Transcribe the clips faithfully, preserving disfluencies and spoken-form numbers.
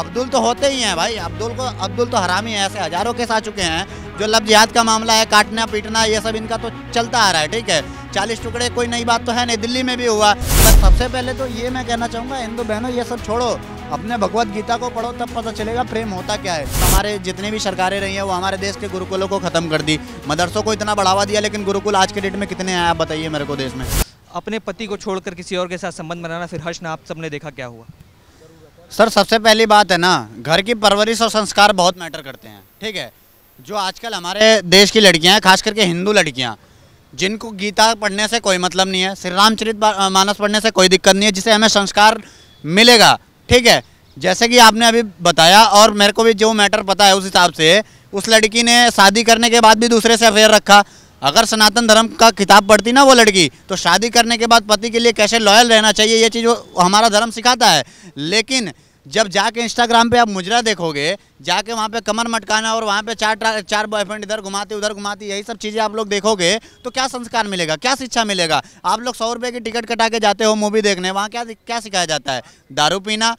अब्दुल तो होते ही हैं भाई, अब्दुल को अब्दुल तो हरामी है, ऐसे हजारों केस आ चुके हैं। जो लव जिहाद का मामला है, काटना पीटना ये सब इनका तो चलता आ रहा है, ठीक है, चालीस टुकड़े कोई नई बात तो है नहीं, दिल्ली में भी हुआ। पर सबसे पहले तो ये मैं कहना चाहूँगा, हिंदू बहनों ये सब छोड़ो, अपने भगवत गीता को पढ़ो, तब पता चलेगा प्रेम होता क्या है। हमारे जितने भी सरकारें रही हैं वो हमारे देश के गुरुकुलों को ख़त्म कर दी, मदरसों को इतना बढ़ावा दिया, लेकिन गुरुकुल आज के डेट में कितने हैं आप बताइए मेरे को देश में। अपने पति को छोड़कर किसी और के साथ संबंध बनाना, फिर हर्ष ना आप सबने देखा क्या हुआ। सर सबसे पहली बात है ना, घर की परवरिश और संस्कार बहुत मैटर करते हैं, ठीक है। जो आजकल हमारे देश की लड़कियां हैं, खास करके हिंदू लड़कियां, जिनको गीता पढ़ने से कोई मतलब नहीं है, श्री रामचरितमानस पढ़ने से कोई दिक्कत नहीं है, जिससे हमें संस्कार मिलेगा, ठीक है। जैसे कि आपने अभी बताया और मेरे को भी जो मैटर पता है उस हिसाब से, उस लड़की ने शादी करने के बाद भी दूसरे से अफेयर रखा। अगर सनातन धर्म का किताब पढ़ती ना वो लड़की, तो शादी करने के बाद पति के लिए कैसे लॉयल रहना चाहिए ये चीज़ हमारा धर्म सिखाता है। लेकिन जब जाके इंस्टाग्राम पे आप मुजरा देखोगे, जाके वहाँ पे कमर मटकाना और वहाँ पे चार चार बॉयफ्रेंड इधर घुमाती उधर घुमाती, यही सब चीज़ें आप लोग देखोगे तो क्या संस्कार मिलेगा, क्या शिक्षा मिलेगा। आप लोग सौ रुपये की टिकट कटा के जाते हो मूवी देखने, वहाँ क्या क्या सिखाया जाता है, दारू पीना,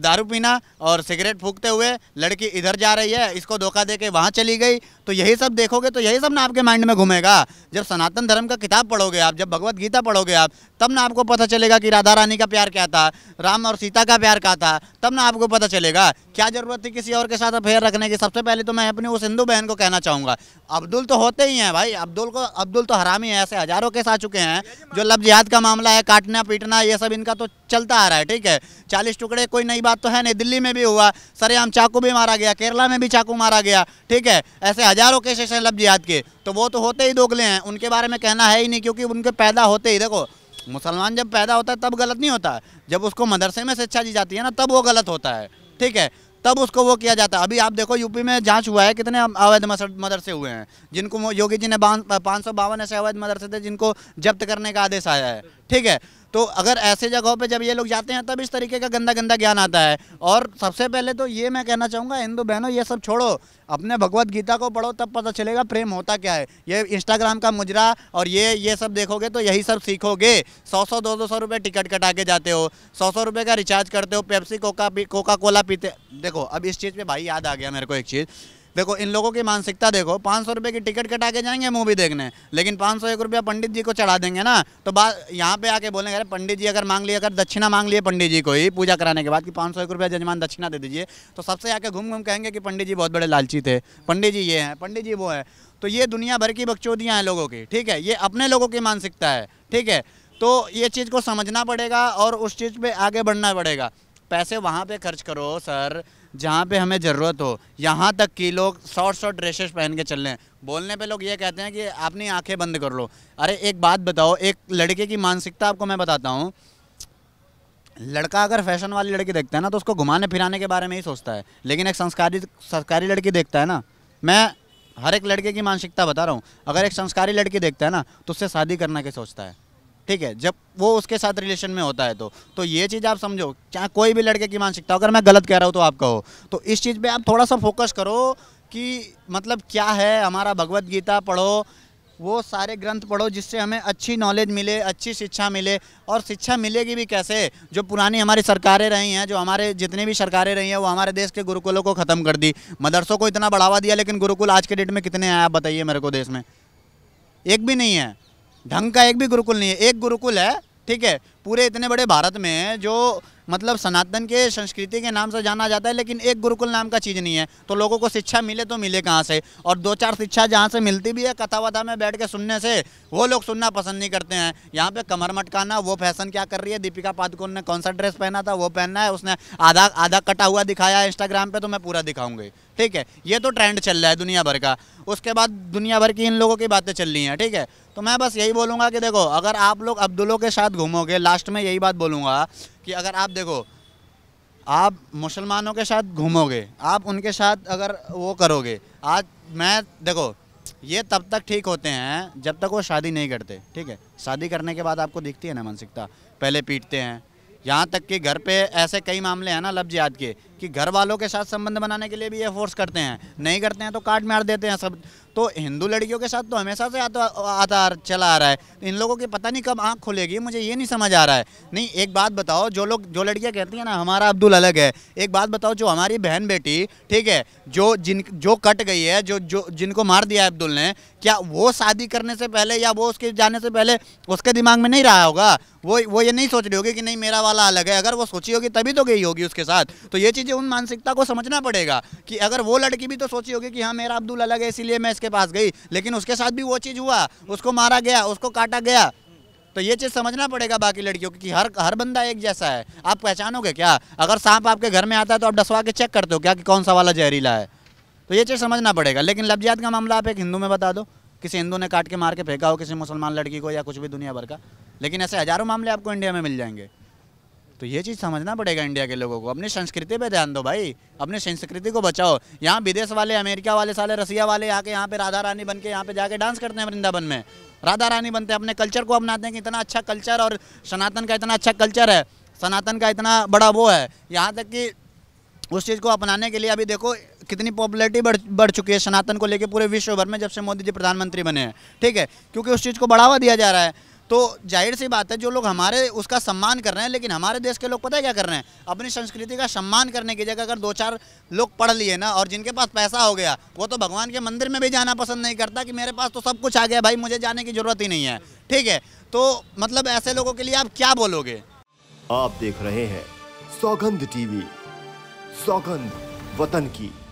दारू पीना और सिगरेट फूकते हुए, लड़की इधर जा रही है इसको धोखा दे के वहाँ चली गई, तो यही सब देखोगे तो यही सब ना आपके माइंड में घूमेगा। जब सनातन धर्म का किताब पढ़ोगे आप, जब भगवत गीता पढ़ोगे आप, तब ना आपको पता चलेगा कि राधा रानी का प्यार क्या था, राम और सीता का प्यार क्या था, तब ना आपको पता चलेगा। क्या ज़रूरत थी किसी और के साथ अफेयर रखने की। सबसे पहले तो मैं अपनी उस हिंदू बहन को कहना चाहूँगा, अब्दुल तो होते ही हैं भाई, अब्दुल को अब्दुल तो हरामी है, ऐसे हजारों केस आ चुके हैं। जो लव जिहाद का मामला है, काटना पीटना ये सब इनका तो चलता आ रहा है, ठीक है, चालीस टुकड़े कोई नई बात तो है नहीं, दिल्ली में भी हुआ, सरेआम चाकू भी मारा गया, केरला में भी चाकू मारा गया, ठीक है, ऐसे हजारों केसेस हैं लव जिहाद के। तो वो तो होते ही दोगले हैं, उनके बारे में कहना है ही नहीं, क्योंकि उनके पैदा होते ही, देखो मुसलमान जब पैदा होता है तब गलत नहीं होता, जब उसको मदरसे में शिक्षा दी जाती है ना तब वो गलत होता है, ठीक है, तब उसको वो किया जाता है। अभी आप देखो यूपी में जांच हुआ है, कितने अवैध मदरसे हुए हैं, जिनको योगी जी ने पाँच सौ बावन ऐसे अवैध मदरसे थे जिनको जब्त करने का आदेश आया है, ठीक है। तो अगर ऐसे जगहों पे जब ये लोग जाते हैं तब इस तरीके का गंदा गंदा ज्ञान आता है। और सबसे पहले तो ये मैं कहना चाहूँगा, हिंदू बहनों ये सब छोड़ो, अपने भगवत गीता को पढ़ो, तब पता चलेगा प्रेम होता क्या है। ये इंस्टाग्राम का मुजरा और ये ये सब देखोगे तो यही सब सीखोगे। सौ सौ दो दो सौ रुपये टिकट कटा के जाते हो, सौ सौ रुपये का रिचार्ज करते हो, पेप्सी कोका कोका कोला पीते। देखो अब इस चीज़ पर भाई याद आ गया मेरे को एक चीज़, देखो इन लोगों की मानसिकता देखो, पाँच सौ रुपये की टिकट कटा के जाएंगे मूवी देखने, लेकिन पाँच सौ एक रुपया पंडित जी को चढ़ा देंगे ना, तो बात यहाँ पे आके बोलेंगे अरे पंडित जी अगर मांग लिए, अगर दक्षिणा मांग लिए पंडित जी को ही पूजा कराने के बाद कि पाँच सौ एक रुपया जजमान दक्षिणा दे दीजिए, तो सबसे आके घूम घूम कहेंगे कि पंडित जी बहुत बड़े लालची थे, पंडित जी ये हैं, पंडित जी वो है। तो ये दुनिया भर की बकचोदियाँ हैं लोगों की, ठीक है, ये अपने लोगों की मानसिकता है, ठीक है। तो ये चीज़ को समझना पड़ेगा और उस चीज़ पर आगे बढ़ना पड़ेगा। पैसे वहाँ पे खर्च करो सर जहाँ पे हमें ज़रूरत हो। यहाँ तक कि लोग शॉर्ट शॉर्ट ड्रेसेस पहन के चल रहे हैं। बोलने पे लोग ये कहते हैं कि आपने आंखें बंद कर लो। अरे एक बात बताओ, एक लड़के की मानसिकता आपको मैं बताता हूँ। लड़का अगर फैशन वाली लड़की देखता है ना तो उसको घुमाने फिराने के बारे में ही सोचता है, लेकिन एक संस्कारी संस्कारी लड़की देखता है ना, मैं हर एक लड़के की मानसिकता बता रहा हूँ, अगर एक संस्कारी लड़की देखता है ना तो उससे शादी करने के सोचता है, ठीक है, जब वो उसके साथ रिलेशन में होता है। तो तो ये चीज़ आप समझो, चाहे कोई भी लड़के की मानसिकता, अगर मैं गलत कह रहा हूँ तो आप कहो। तो इस चीज़ पे आप थोड़ा सा फोकस करो कि मतलब क्या है हमारा। भगवत गीता पढ़ो, वो सारे ग्रंथ पढ़ो जिससे हमें अच्छी नॉलेज मिले, अच्छी शिक्षा मिले। और शिक्षा मिलेगी भी कैसे? जो पुरानी हमारी सरकारें रही हैं, जो हमारे जितने भी सरकारें रही हैं वो हमारे देश के गुरुकुलों को ख़त्म कर दी, मदरसों को इतना बढ़ावा दिया, लेकिन गुरुकुल आज के डेट में कितने हैं आप बताइए मेरे को देश में? एक भी नहीं है, ढंग का एक भी गुरुकुल नहीं है। एक गुरुकुल है, ठीक है, पूरे इतने बड़े भारत में जो मतलब सनातन के संस्कृति के नाम से जाना जाता है, लेकिन एक गुरुकुल नाम का चीज़ नहीं है। तो लोगों को शिक्षा मिले तो मिले कहाँ से? और दो चार शिक्षा जहाँ से मिलती भी है, कथा वथा में बैठ के सुनने से, वो लोग सुनना पसंद नहीं करते हैं। यहाँ पे कमर मटकाना, वो फैशन क्या कर रही है, दीपिका पादुकोण ने कौन सा ड्रेस पहना था वो पहनना है, उसने आधा आधा कटा हुआ दिखाया इंस्टाग्राम पर तो मैं पूरा दिखाऊंगी, ठीक है। ये तो ट्रेंड चल रहा है दुनिया भर का, उसके बाद दुनिया भर की इन लोगों की बातें चल रही हैं, ठीक है। तो मैं बस यही बोलूँगा कि देखो, अगर आप लोग अब्दुलों के साथ घूमोगे, लास्ट में यही बात बोलूँगा कि अगर आप देखो आप मुसलमानों के साथ घूमोगे, आप उनके साथ अगर वो करोगे, आज मैं देखो ये तब तक ठीक होते हैं जब तक वो शादी नहीं करते, ठीक है। शादी करने के बाद आपको दिखती है ना मानसिकता, पहले पीटते हैं, यहाँ तक कि घर पे ऐसे कई मामले हैं ना लव जिहाद के, कि घर वालों के साथ संबंध बनाने के लिए भी ये फोर्स करते हैं, नहीं करते हैं तो काट मार देते हैं सब। तो हिंदू लड़कियों के साथ तो हमेशा से आता आता चला आ रहा है, तो इन लोगों की पता नहीं कब आँख खुलेगी, मुझे ये नहीं समझ आ रहा है। नहीं एक बात बताओ, जो लोग जो लड़कियाँ कहती हैं ना हमारा अब्दुल अलग है, एक बात बताओ जो हमारी बहन बेटी ठीक है जो जिन जो कट गई है, जो जो जिनको मार दिया है अब्दुल ने, क्या वो शादी करने से पहले या वो उसके जाने से पहले उसके दिमाग में नहीं रहा होगा? वो वो ये नहीं सोच रही होगी कि नहीं मेरा वाला अलग है। अगर वो सोची होगी तभी तो गई होगी उसके साथ। तो ये चीज़ें उन मानसिकता को समझना पड़ेगा कि अगर वो लड़की भी तो सोची होगी कि हाँ मेरा अब्दुल अलग है इसीलिए मैं इसके पास गई, लेकिन उसके साथ भी वो चीज़ हुआ, उसको मारा गया, उसको काटा गया। तो ये चीज़ समझना पड़ेगा बाकी लड़कियों की कि हर हर बंदा एक जैसा है। आप पहचानोगे क्या? अगर सांप आपके घर में आता है तो आप डसवा के चेक करते हो क्या कि कौन सा वाला जहरीला है? तो ये चीज़ समझना पड़ेगा। लेकिन लफ्जियात का मामला आप एक हिंदू में बता दो, किसी हिंदू ने काट के मार के फेंका हो किसी मुसलमान लड़की को या कुछ भी दुनिया भर का, लेकिन ऐसे हज़ारों मामले आपको इंडिया में मिल जाएंगे। तो ये चीज़ समझना पड़ेगा इंडिया के लोगों को। अपनी संस्कृति पे ध्यान दो भाई, अपनी संस्कृति को बचाओ। यहाँ विदेश वाले, अमेरिका वाले, साले रसिया वाले आके यहाँ पे राधा रानी बन के यहाँ पे जाके डांस करते हैं, वृंदावन में राधा रानी बनते हैं, अपने कल्चर को अपनाते हैं कि इतना अच्छा कल्चर और सनातन का इतना अच्छा कल्चर है, सनातन का इतना बड़ा वो है। यहाँ तक कि उस चीज़ को अपनाने के लिए अभी देखो कितनी पॉपुलैरिटी बढ़ बढ़ चुकी है सनातन को लेकर पूरे विश्व भर में जब से मोदी जी प्रधानमंत्री बने हैं, ठीक है, क्योंकि उस चीज़ को बढ़ावा दिया जा रहा है। तो जाहिर सी बात है जो लोग हमारे उसका सम्मान कर रहे हैं, लेकिन हमारे देश के लोग पता है क्या कर रहे हैं? अपनी संस्कृति का सम्मान करने की जगह अगर दो चार लोग पढ़ लिए ना और जिनके पास पैसा हो गया, वो तो भगवान के मंदिर में भी जाना पसंद नहीं करता कि मेरे पास तो सब कुछ आ गया भाई, मुझे जाने की ज़रूरत ही नहीं है, ठीक है। तो मतलब ऐसे लोगों के लिए आप क्या बोलोगे? आप देख रहे हैं सौगंध टीवी। सौगंध वतन की।